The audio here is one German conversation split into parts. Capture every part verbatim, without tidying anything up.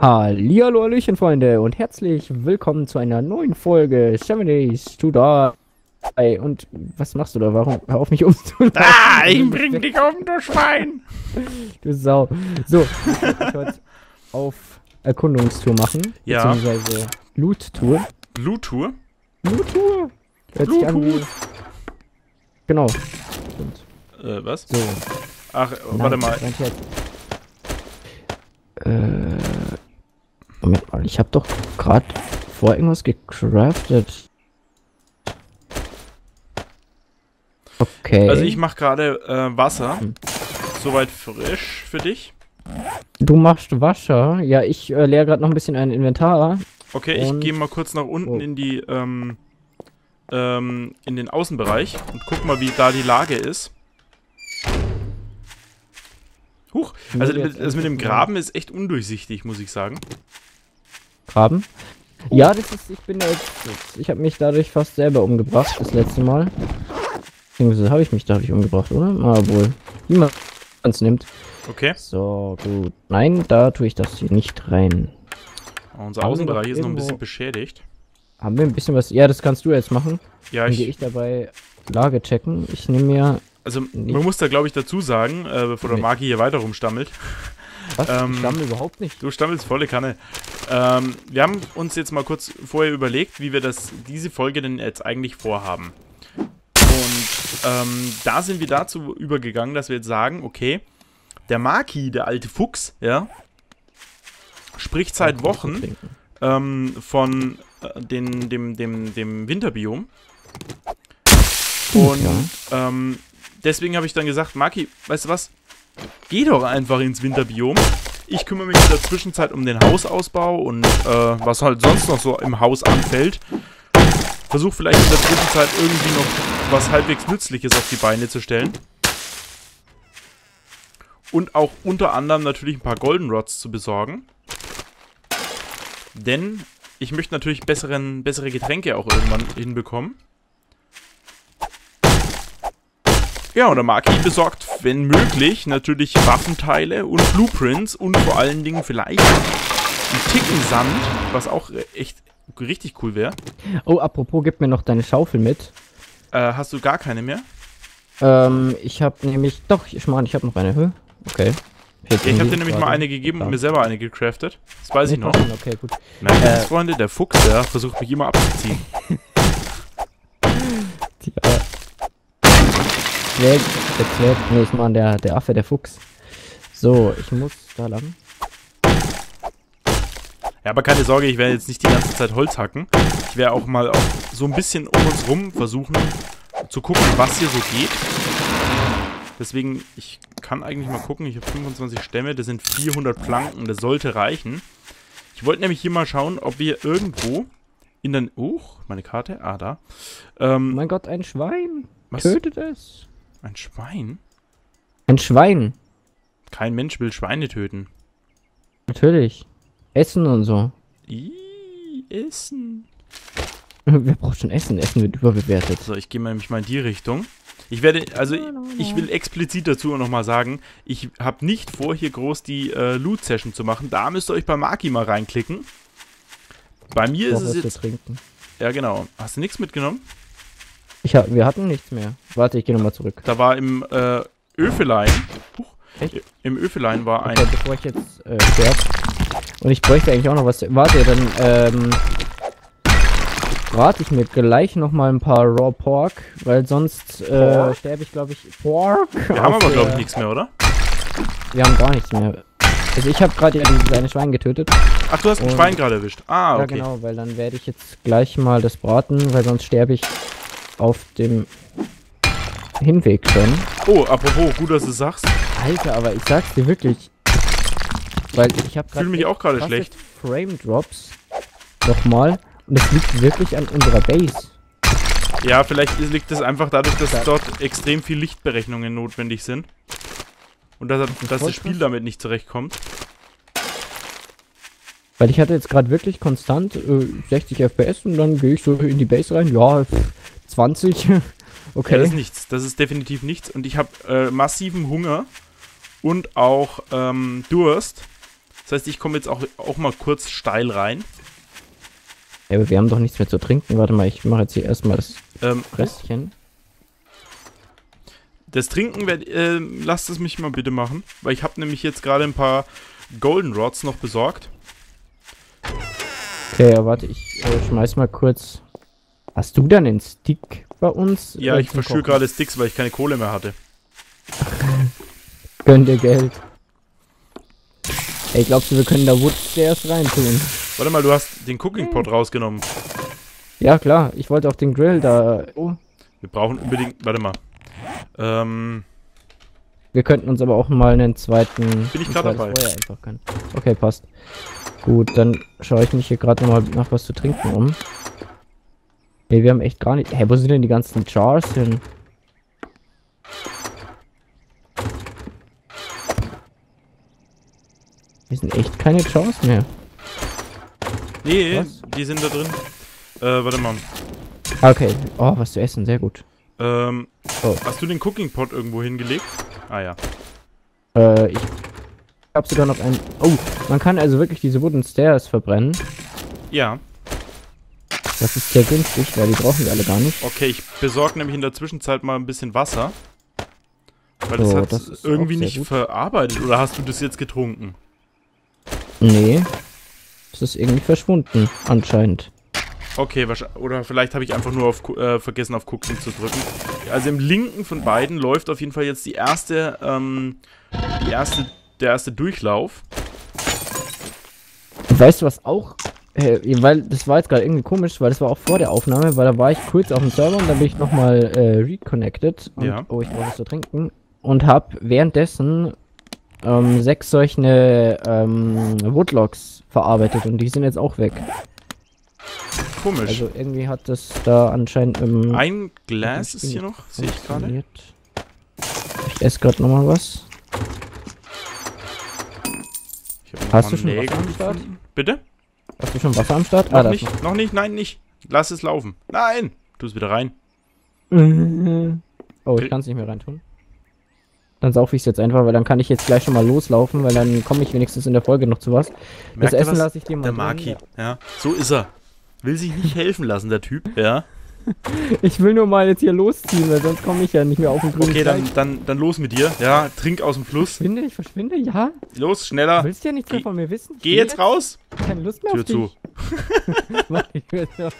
Hallihallo, Hallöchen, Freunde, und herzlich willkommen zu einer neuen Folge Seven Days to Die. Und was machst du da? Warum? Hör auf mich umzulassen. Ah, ich bring dich um, du Schwein! Du Sau. So, ich werde heute auf Erkundungstour machen. Ja. Beziehungsweise Loot-Tour. Loot-Tour? Loot-Tour! Loot-Tour! Genau. Stimmt. Äh, was? So. Ach, Nein, warte mal. Äh... Moment mal, ich habe doch gerade vor irgendwas gecraftet. Okay. Also ich mache gerade äh, Wasser. Hm. Soweit frisch für dich. Du machst Wasser? Ja, ich äh, leere gerade noch ein bisschen ein Inventar. Okay, und ich gehe mal kurz nach unten oh. in die ähm, ähm, in den Außenbereich und guck mal, wie da die Lage ist. Huch, also das mit dem Graben ist echt undurchsichtig, muss ich sagen. Graben? Uh. Ja, das ist, ich bin da jetzt, ich habe mich dadurch fast selber umgebracht, das letzte Mal. Beziehungsweise habe ich mich dadurch umgebracht, oder? Ah, wohl. Niemand uns nimmt. Okay. So, gut. Nein, da tue ich das hier nicht rein. Unser Außenbereich ist noch ein bisschen beschädigt. Haben wir ein bisschen was? Ja, das kannst du jetzt machen. Ja, ich... Dann gehe ich dabei Lage checken. Ich nehme mir... Also, man muss da, glaube ich, dazu sagen, äh, bevor der Magi hier weiter rumstammelt. Was? Ähm, ich stammel überhaupt nicht. Du stammelst volle Kanne. Ähm, wir haben uns jetzt mal kurz vorher überlegt, wie wir das, diese Folge denn jetzt eigentlich vorhaben. Und ähm, da sind wir dazu übergegangen, dass wir jetzt sagen, okay, der Magi, der alte Fuchs, ja, spricht seit Wochen ähm, von äh, den, dem, dem, dem Winterbiom. Und, ja. ähm... Deswegen habe ich dann gesagt, Maki, weißt du was? Geh doch einfach ins Winterbiom. Ich kümmere mich in der Zwischenzeit um den Hausausbau und äh, was halt sonst noch so im Haus anfällt. Versuch vielleicht in der Zwischenzeit irgendwie noch was halbwegs Nützliches auf die Beine zu stellen. Und auch unter anderem natürlich ein paar Goldenrods zu besorgen. Denn ich möchte natürlich besseren, bessere Getränke auch irgendwann hinbekommen. Ja, und der Maki besorgt, wenn möglich, natürlich Waffenteile und Blueprints und vor allen Dingen vielleicht einen Ticken Sand, was auch echt richtig cool wäre. Oh, apropos, gib mir noch deine Schaufel mit. Äh, hast du gar keine mehr? Ähm, ich habe nämlich, doch, ich meine, ich habe noch eine, hä? Okay. Ja, ich habe dir nämlich mal eine gegeben und mir selber eine gecraftet. Das weiß ich noch. Okay, gut. Nein, äh, Freunde, der Fuchs, der versucht mich immer abzuziehen. Tja. Der Klett, nee, ich meine, der, der Affe, der Fuchs. So, ich muss da lang. Ja, aber keine Sorge, ich werde jetzt nicht die ganze Zeit Holz hacken. Ich werde auch mal auch so ein bisschen um uns rum versuchen zu gucken, was hier so geht. Deswegen, ich kann eigentlich mal gucken, ich habe fünfundzwanzig Stämme, das sind vierhundert Planken, das sollte reichen. Ich wollte nämlich hier mal schauen, ob wir irgendwo in den... Oh, meine Karte, ah, da. Ähm, oh mein Gott, ein Schwein. Was? Tötet es. Ein Schwein? Ein Schwein. Kein Mensch will Schweine töten. Natürlich. Essen und so. Ihhh, Essen. Wer braucht schon Essen? Essen wird überbewertet. So, ich gehe nämlich mal in die Richtung. Ich werde, also ich will explizit dazu nochmal sagen, ich habe nicht vor, hier groß die äh, Loot-Session zu machen. Da müsst ihr euch bei Maki mal reinklicken. Bei mir ist es jetzt... Ja, genau. Hast du nichts mitgenommen? Ich hab, wir hatten nichts mehr. Warte, ich gehe nochmal zurück. Da war im äh, Öfelein. Huch, echt? Im Öfelein war ein. Okay, bevor ich jetzt äh, sterbe. Und ich bräuchte eigentlich auch noch was. Warte, dann ähm, rate ich mir gleich nochmal ein paar Raw Pork, weil sonst äh, sterbe ich, glaube ich. Pork. Wir haben aber, glaube ich, nichts mehr, oder? Wir haben gar nichts mehr. Also ich habe gerade ja dieses eine Schwein getötet. Ach, du hast ein Schwein gerade erwischt. Ah, okay. Ja, genau, weil dann werde ich jetzt gleich mal das braten, weil sonst sterbe ich auf dem Hinweg schon. Oh, apropos, gut, dass du sagst. Alter, aber ich sag's dir wirklich, weil ich habe gerade fühle mich auch gerade schlecht. Frame Drops nochmal und es liegt wirklich an unserer Base. Ja, vielleicht liegt es einfach dadurch, dass das dort extrem viel Lichtberechnungen notwendig sind und dass, dass das Spiel damit nicht zurechtkommt. Weil ich hatte jetzt gerade wirklich konstant äh, sechzig F P S und dann gehe ich so in die Base rein. Ja, zwanzig. Okay. Ja, das ist nichts. Das ist definitiv nichts. Und ich habe äh, massiven Hunger und auch ähm, Durst. Das heißt, ich komme jetzt auch, auch mal kurz steil rein. Ja, aber wir haben doch nichts mehr zu trinken. Warte mal, ich mache jetzt hier erstmal das ähm, Restchen. Das Trinken, werd, äh, lasst es mich mal bitte machen. Weil ich habe nämlich jetzt gerade ein paar Goldenrods noch besorgt. Okay, ja, warte, ich äh, schmeiß mal kurz. Hast du dann einen Stick bei uns? Ja, ich verschüre gerade Sticks, weil ich keine Kohle mehr hatte. Gönn dir Geld. Ey, glaubst du, wir können da Woodstairs rein tun? Warte mal, du hast den Cooking Pot rausgenommen. Ja, klar. Ich wollte auf den Grill da... Oh. Wir brauchen unbedingt... Warte mal. Ähm... Wir könnten uns aber auch mal einen zweiten... Bin ich gerade dabei. Okay, passt. Gut, dann schaue ich mich hier gerade nochmal nach was zu trinken um. Ey, wir haben echt gar nicht... Hä, hey, wo sind denn die ganzen Jars hin? Wir sind echt keine Jars mehr. Nee, was? Die sind da drin. Äh, warte mal. Okay. Oh, was zu essen, sehr gut. Ähm, oh. Hast du den Cooking Pot irgendwo hingelegt? Ah ja. Äh, ich hab sogar noch einen... Oh, man kann also wirklich diese Wooden Stairs verbrennen. Ja. Das ist sehr günstig, weil die brauchen wir alle gar nicht. Okay, ich besorge nämlich in der Zwischenzeit mal ein bisschen Wasser. Weil so, das hat das irgendwie nicht gut verarbeitet. Oder hast du das jetzt getrunken? Nee. Es ist irgendwie verschwunden, anscheinend. Okay, oder vielleicht habe ich einfach nur auf, äh, vergessen, auf Cooking zu drücken. Also im linken von beiden läuft auf jeden Fall jetzt die erste, ähm, die erste, der erste Durchlauf. Weißt du, was auch... Hey, weil das war jetzt gerade irgendwie komisch, weil das war auch vor der Aufnahme, weil da war ich kurz auf dem Server und dann bin ich nochmal äh, reconnected. Und, ja. Oh, ich brauche was zu trinken. Und habe währenddessen... Ähm, sechs solche ähm, Woodlocks verarbeitet und die sind jetzt auch weg. Komisch. Also irgendwie hat das da anscheinend im... Ein Glas ist hier noch, sehe ich gerade. Ich esse gerade nochmal was. Ich hab noch Hast noch du schon Wasser am Start? Bitte? Hast du schon Wasser am Start? Noch ah, nicht, noch. noch nicht, nein, nicht. Lass es laufen. Nein! Tu es wieder rein. Oh, ich kann es nicht mehr reintun. Dann saufe ich es jetzt einfach, weil dann kann ich jetzt gleich schon mal loslaufen, weil dann komme ich wenigstens in der Folge noch zu was. Merkt das Essen lasse ich dir mal. Der Marki, ja. ja. So ist er. Will sich nicht helfen lassen, der Typ, ja. Ich will nur mal jetzt hier losziehen, weil sonst komme ich ja nicht mehr auf den grünen Okay, dann, dann, dann los mit dir, ja. Trink aus dem Fluss. Verschwinde, ich verschwinde, ja. Los, schneller. Du willst ja nichts mehr von mir wissen. Geh jetzt raus. Keine Lust mehr auf dich. Tür zu.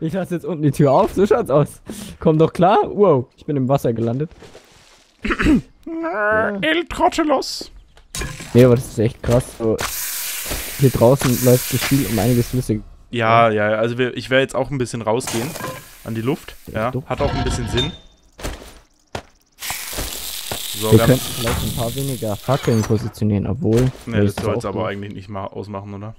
Ich lasse jetzt unten die Tür auf, so schaut's aus. Komm doch klar. Wow, ich bin im Wasser gelandet. Ja. El Trochelos. Nee, aber das ist echt krass. So, hier draußen läuft das Spiel um einiges flüssig. Ja, ja, also wir, ich werde jetzt auch ein bisschen rausgehen an die Luft. Ja, hat auch ein bisschen Sinn. So, wir könnten vielleicht ein paar weniger Fackeln positionieren, obwohl... Ne, das soll es aber eigentlich nicht mal ausmachen, oder?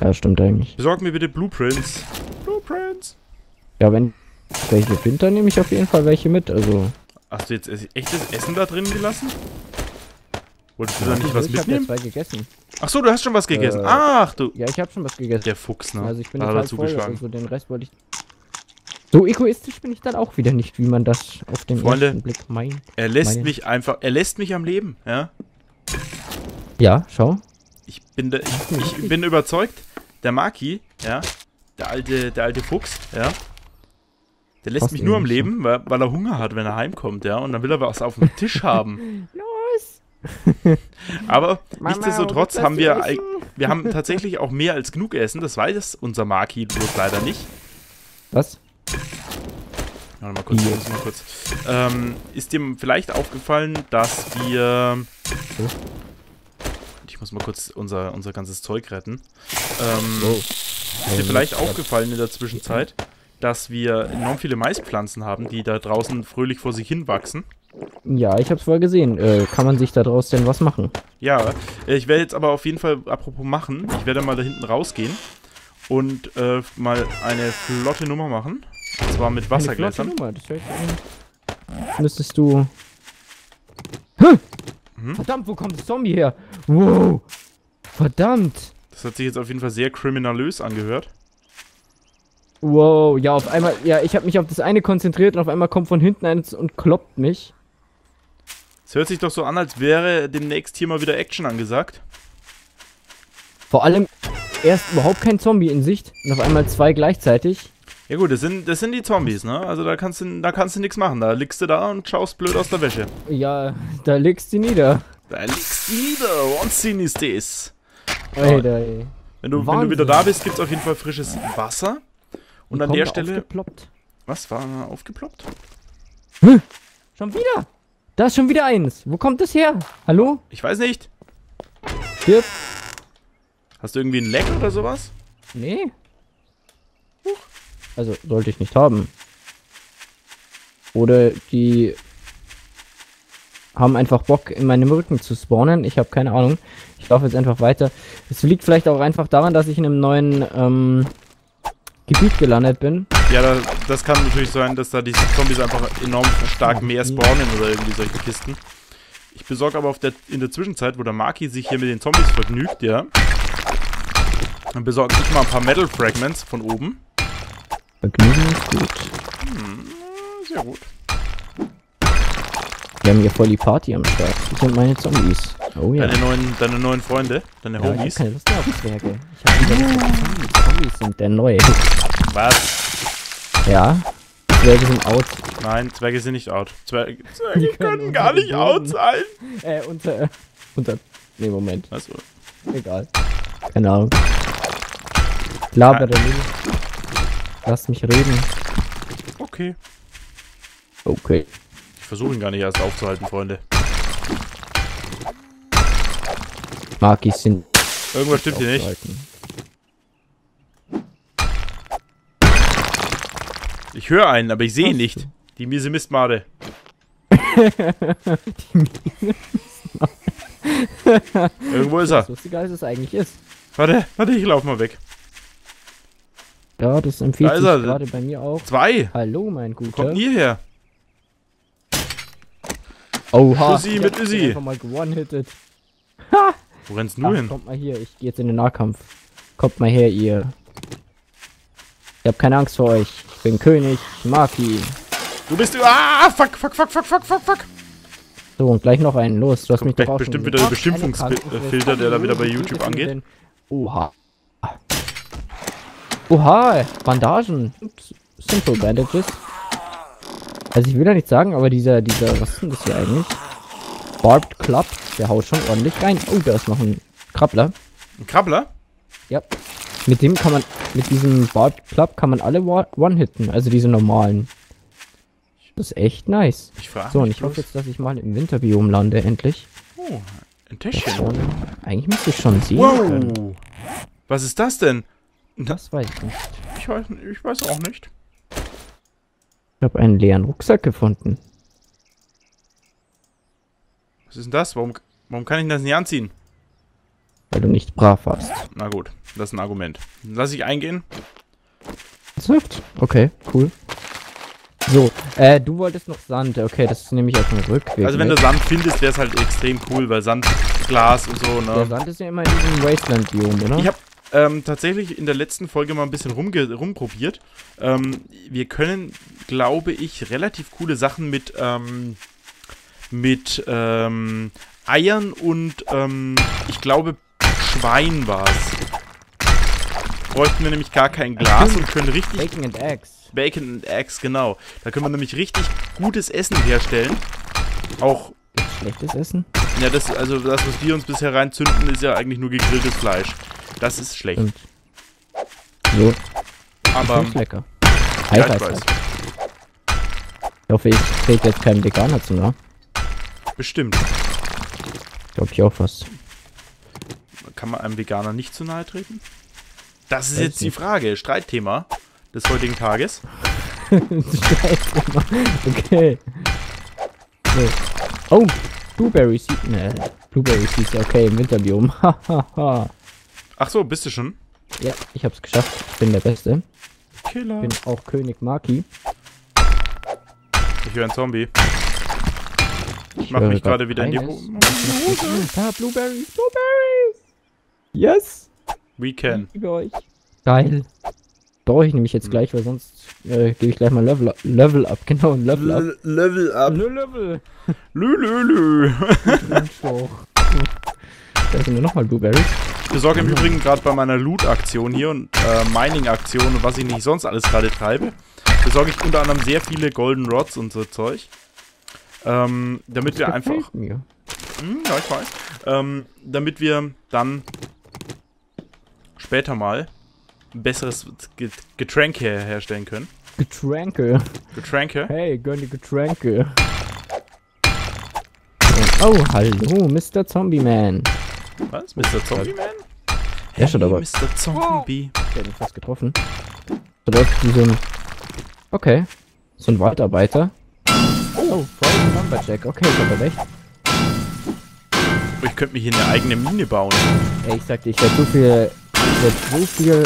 Ja, stimmt eigentlich. Besorg mir bitte Blueprints. Blueprints. Ja, wenn... Welche Winter nehme ich auf jeden Fall welche mit, also... Hast du jetzt echtes Essen da drin gelassen? Wolltest du ja, da nicht was mitnehmen? Ich habe ja zwei gegessen. Achso, du hast schon was gegessen. Äh, Ach du... Ja, ich habe schon was gegessen. Der Fuchs, ne? Also ich bin da dazu voll, geschlagen. Also den Rest wollte ich... So egoistisch bin ich dann auch wieder nicht, wie man das auf den Freunde, ersten Blick meint. Er lässt meine. mich einfach... Er lässt mich am Leben, ja? Ja, schau. Ich bin da, ich, ich, ich bin überzeugt, der Marki, ja? Der alte, der alte Fuchs, ja? Der lässt Fast mich nur am Leben, so. weil, weil er Hunger hat, wenn er heimkommt, ja. Und dann will er was auf dem Tisch haben. Los! Aber Mama, nichtsdestotrotz haben wir, wir haben tatsächlich auch mehr als genug Essen. Das weiß unser Marki bloß leider nicht. Was? Warte mal kurz, yes. mal kurz. Ähm, ist dir vielleicht aufgefallen, dass wir... Oh. Ich muss mal kurz unser, unser ganzes Zeug retten. Ähm, oh. Ist dir vielleicht aufgefallen in der Zwischenzeit, dass wir enorm viele Maispflanzen haben, die da draußen fröhlich vor sich hin wachsen. Ja, ich hab's vorher gesehen. Äh, kann man sich da draus denn was machen? Ja, ich werde jetzt aber auf jeden Fall, apropos machen, ich werde mal da hinten rausgehen und äh, mal eine flotte Nummer machen. Und zwar mit Wassergläsern. Eine flotte Nummer, das hört sich an. Müsstest du... Huh! Hm? Verdammt, wo kommt das Zombie her? Wow! Verdammt! Das hat sich jetzt auf jeden Fall sehr kriminalös angehört. Wow, ja, auf einmal, ja, ich habe mich auf das eine konzentriert und auf einmal kommt von hinten eins und kloppt mich. Es hört sich doch so an, als wäre demnächst hier mal wieder Action angesagt. Vor allem erst überhaupt kein Zombie in Sicht und auf einmal zwei gleichzeitig. Ja gut, das sind, das sind die Zombies, ne? Also da kannst du, da kannst du nichts machen. Da liegst du da und schaust blöd aus der Wäsche. Ja, da liegst du nieder. Da liegst du nieder. What's in is this? Alter, ey. Wenn du, wenn du wieder da bist, gibt's auf jeden Fall frisches Wasser. Und die an der Stelle... Aufgeploppt. Was war aufgeploppt? Hm, schon wieder? Da ist schon wieder eins. Wo kommt das her? Hallo? Ich weiß nicht. Hier. Hast du irgendwie einen Leck oder sowas? Nee. Huch. Also, sollte ich nicht haben. Oder die haben einfach Bock, in meinem Rücken zu spawnen. Ich habe keine Ahnung. Ich laufe jetzt einfach weiter. Es liegt vielleicht auch einfach daran, dass ich in einem neuen ähm, Gebiet gelandet bin. Ja, da, das kann natürlich sein, dass da die Zombies einfach enorm stark mehr spawnen oder irgendwie solche Kisten. Ich besorge aber auf der, in der Zwischenzeit, wo der Maki sich hier mit den Zombies vergnügt, ja. Dann besorge ich mal ein paar Metal Fragments von oben. Vergnügen ist gut. Hm, sehr gut. Wir haben hier voll die Party am Start. Das sind meine Zombies. Oh ja. Deine neuen, deine neuen Freunde, deine ja, Homies. Ich hab keine Lust mehr auf Zwerge. Ich hab wieder Lust auf Zombies. Zombies sind der neue. Was? Ja, Zwerge sind out. Nein, Zwerge sind nicht out. Zwerge, Zwerge die können, können gar nicht out sein. Äh, unter, unter, nee, Moment. Was? Egal. Keine Ahnung. Labere nicht. Lass mich reden. Okay. Okay. Ich versuche ihn gar nicht erst aufzuhalten, Freunde. Magis sind... Irgendwas stimmt hier nicht. Ich höre einen, aber ich sehe ihn nicht. Die miese Mistmade. Die miese Mistmade. Irgendwo ist er. Das Lustige, als es eigentlich ist. Warte, warte, ich lauf mal weg. Ja, das empfiehlt da sich gerade bei mir auch. Zwei. Hallo, mein Guter. Kommt nie her. Oha. Uzi mit Uzi. Einfach mal gewonnen-hittet. Ha! Wo rennst du ach, hin? Kommt mal hier, ich gehe jetzt in den Nahkampf. Kommt mal her, ihr. Ich hab keine Angst vor euch. Ich bin König, Maki. Du bist... Ah, fuck, fuck, fuck, fuck, fuck, fuck, fuck. So, und gleich noch einen. Los, du hast mich doch bestimmt wieder der Beschimpfungsfilter, der da wieder bei YouTube angeht. Oha. Oha, Bandagen. Ups, Simple Bandages. Also ich will ja nicht sagen, aber dieser, dieser, was ist denn das hier eigentlich? Barbed Club, der haut schon ordentlich rein. Oh, da ist noch ein Krabbler. Ein Krabbler? Ja. Mit dem kann man... Mit diesem Barbed Club kann man alle one-hitten, also diese normalen. Das ist echt nice. Ich frage so, und ich bloß. Hoffe jetzt, dass ich mal im Winterbiom lande, endlich. Oh, ein Täschchen. Schon, eigentlich müsste ich schon sehen wow. können. Was ist das denn? Das, das weiß ich nicht. Ich weiß, ich weiß auch nicht. Ich habe einen leeren Rucksack gefunden. Was ist denn das? Warum, warum kann ich das nicht anziehen? Weil du nicht brav warst. Na gut, das ist ein Argument. Lass ich eingehen. Das hilft. Okay, cool. So, äh, du wolltest noch Sand. Okay, das nehme ich auf den Rückweg. Also wenn du Sand findest, wäre es halt extrem cool, weil Sand, Glas und so, ne? Der Sand ist ja immer in diesem Wasteland-Biom, oder? Ich habe ähm, tatsächlich in der letzten Folge mal ein bisschen rumge rumprobiert. Ähm, wir können, glaube ich, relativ coole Sachen mit, ähm, mit, ähm, Eiern und, ähm, ich glaube... Schwein war's. Bräuchten wir nämlich gar kein Glas und können richtig... Bacon and Eggs. Bacon and Eggs, genau. Da können wir nämlich richtig gutes Essen herstellen. Auch... Schlechtes Essen? Ja, das, also das, was wir uns bisher reinzünden, ist ja eigentlich nur gegrilltes Fleisch. Das ist schlecht. Und. So. Aber... Das lecker. Ja, ich, weiß. ich hoffe, ich trete jetzt keinen Veganer zu, ne? Bestimmt. Glaub ich auch fast. Kann man einem Veganer nicht zu nahe treten? Das ist Weiß jetzt nicht. Die Frage, Streitthema des heutigen Tages. Streitthema, okay. So. Oh, Blueberry Seeds. Ne, Blueberry Seeds, okay, im Winterbiom. Ach so, bist du schon? Ja, ich hab's geschafft. Ich bin der Beste. Killer. Ich bin auch König Maki. Ich höre einen Zombie. Ich, ich mach mich gerade wieder in die Hose. Da, Blueberries, Blueberries! Yes! We can. Geil. Brauche ich nämlich jetzt gleich, weil sonst äh, gebe ich gleich mal Level up. Level up, genau, ein Level up. Level up. Lö, Level. Lö, lö, lö. Da sind wir nochmal Blueberries. Ich besorge im Übrigen gerade bei meiner Loot-Aktion hier und äh, Mining-Aktion und was ich nicht sonst alles gerade treibe, besorge ich unter anderem sehr viele Golden Rods und so Zeug. Ähm, damit das wir einfach... Mir. Mh, ja, ich weiß. Ähm, damit wir dann später mal besseres Getränke herstellen können. Getränke. Getränke. Hey, gönn die Getränke. Oh, hallo, Mister Zombie Man. Was? Mister Zombie Man? Hey, hey, aber. Mister Zombie. Ich hab ihn fast getroffen. Da läuft so ein... Okay. So ein Waldarbeiter. Oh, voll Lumberjack. Okay, ich hab recht. Ich könnte mir hier eine eigene Mine bauen. Ey, ich sagte, ich werde so viel... Ich werde so viel...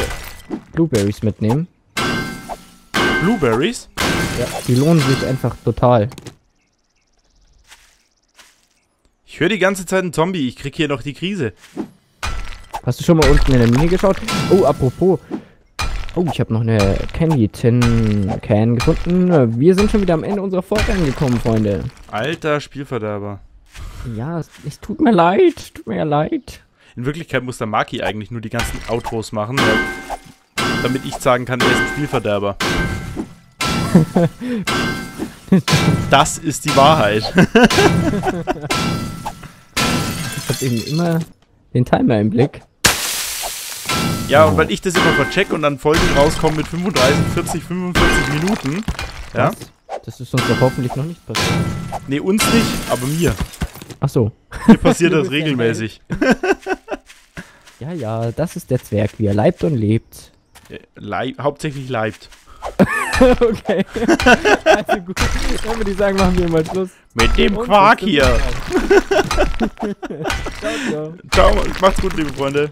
Blueberries mitnehmen. Blueberries? Ja, die lohnen sich einfach total. Ich höre die ganze Zeit einen Zombie, ich krieg hier noch die Krise. Hast du schon mal unten in der Mine geschaut? Oh, apropos. Oh, ich habe noch eine Candy-Tin-Can gefunden. Wir sind schon wieder am Ende unserer Folge angekommen, Freunde. Alter Spielverderber. Ja, es, es tut mir leid, tut mir leid. In Wirklichkeit muss der Maki eigentlich nur die ganzen Outros machen, damit ich sagen kann, er ist ein Spielverderber. Das ist die Wahrheit. Ich hab eben immer den Timer im Blick. Ja, und weil ich das immer vercheck und dann Folgen rauskommen mit fünfunddreißig, vierzig, fünfundvierzig Minuten. Ja. Das, das ist uns doch hoffentlich noch nicht passiert. Nee, uns nicht, aber mir. Ach so. Mir passiert das regelmäßig. Ja, ja, das ist der Zwerg, wie er leibt und lebt. Leib, hauptsächlich leibt. Okay. Also gut. Dann würde ich sagen, machen wir mal Schluss. Mit dem und Quark hier. Ciao, ciao. Ciao, macht's gut, liebe Freunde.